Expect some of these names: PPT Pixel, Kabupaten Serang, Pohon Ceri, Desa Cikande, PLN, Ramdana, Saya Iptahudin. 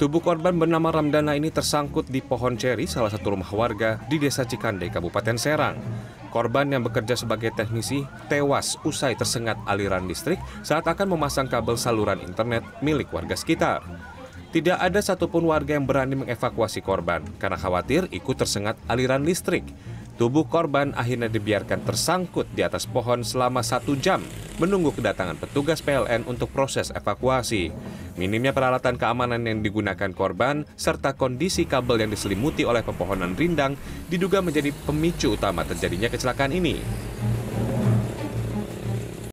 Tubuh korban bernama Ramdana ini tersangkut di pohon ceri salah satu rumah warga di Desa Cikande, Kabupaten Serang. Korban yang bekerja sebagai teknisi tewas usai tersengat aliran listrik saat akan memasang kabel saluran internet milik warga sekitar. Tidak ada satupun warga yang berani mengevakuasi korban karena khawatir ikut tersengat aliran listrik. Tubuh korban akhirnya dibiarkan tersangkut di atas pohon selama 1 jam menunggu kedatangan petugas PLN untuk proses evakuasi. Minimnya peralatan keamanan yang digunakan korban, serta kondisi kabel yang diselimuti oleh pepohonan rindang, diduga menjadi pemicu utama terjadinya kecelakaan ini.